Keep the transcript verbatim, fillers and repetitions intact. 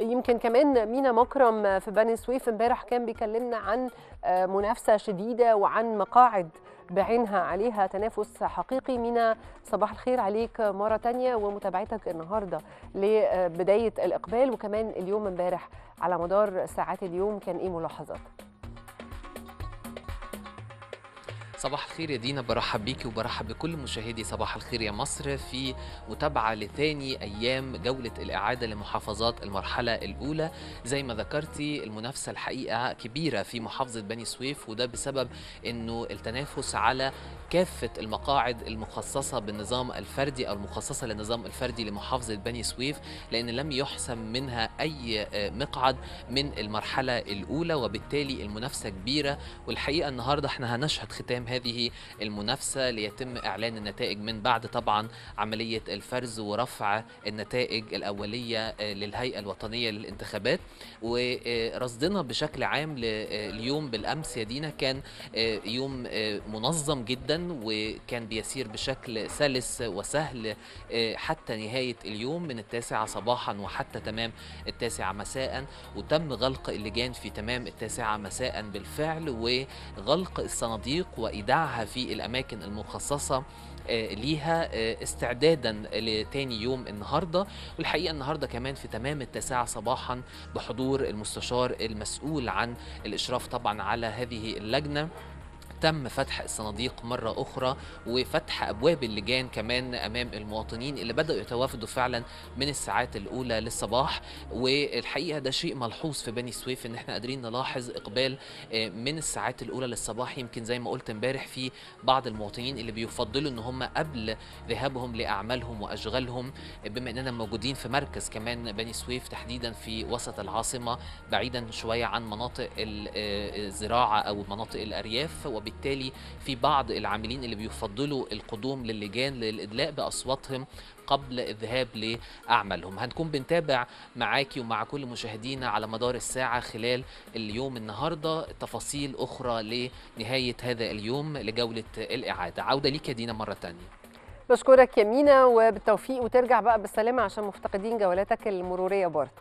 يمكن كمان مينا مكرم في بني سويف امبارح كان بيكلمنا عن منافسه شديده وعن مقاعد بعينها عليها تنافس حقيقي. مينا صباح الخير عليك مره ثانيه ومتابعتك النهارده لبدايه الاقبال وكمان اليوم امبارح على مدار ساعات اليوم كان ايه ملاحظاتك؟ صباح الخير يا دينا، برحب بيكي وبرحب بكل مشاهدي صباح الخير يا مصر في متابعة لثاني أيام جولة الإعادة لمحافظات المرحلة الأولى. زي ما ذكرتي المنافسة الحقيقة كبيرة في محافظة بني سويف، وده بسبب أنه التنافس على كافة المقاعد المخصصة بالنظام الفردي أو المخصصة للنظام الفردي لمحافظة بني سويف، لأن لم يحسم منها أي مقعد من المرحلة الأولى وبالتالي المنافسة كبيرة. والحقيقة النهاردة احنا هنشهد ختام هذه المنافسة ليتم إعلان النتائج من بعد طبعا عملية الفرز ورفع النتائج الأولية للهيئة الوطنية للانتخابات. ورصدنا بشكل عام لليوم بالأمس يا دينا كان يوم منظم جدا وكان بيسير بشكل سلس وسهل حتى نهاية اليوم من التاسعة صباحا وحتى تمام التاسعة مساء، وتم غلق اللجان في تمام التاسعة مساء بالفعل وغلق الصناديق وإيداعها في الأماكن المخصصة ليها استعدادا لتاني يوم النهارده. والحقيقه النهارده كمان في تمام التاسعه صباحا بحضور المستشار المسؤول عن الإشراف طبعا على هذه اللجنه تم فتح الصناديق مرة أخرى وفتح أبواب اللجان كمان أمام المواطنين اللي بدأوا يتوافدوا فعلا من الساعات الأولى للصباح. والحقيقة ده شيء ملحوظ في بني سويف إن احنا قادرين نلاحظ إقبال من الساعات الأولى للصباح، يمكن زي ما قلت امبارح في بعض المواطنين اللي بيفضلوا إن هم قبل ذهابهم لأعمالهم وأشغالهم، بما إننا موجودين في مركز كمان بني سويف تحديدا في وسط العاصمة بعيدا شوية عن مناطق الزراعة أو مناطق الأرياف، وبالتالي في بعض العاملين اللي بيفضلوا القدوم للجان للإدلاء بأصواتهم قبل الذهاب لأعمالهم. هنكون بنتابع معاكي ومع كل مشاهدينا على مدار الساعة خلال اليوم النهاردة تفاصيل أخرى لنهاية هذا اليوم لجولة الإعادة. عودة ليك يا دينا مرة تانية. بشكرك يا مينا وبالتوفيق وترجع بقى بالسلامة عشان مفتقدين جولاتك المرورية برضه.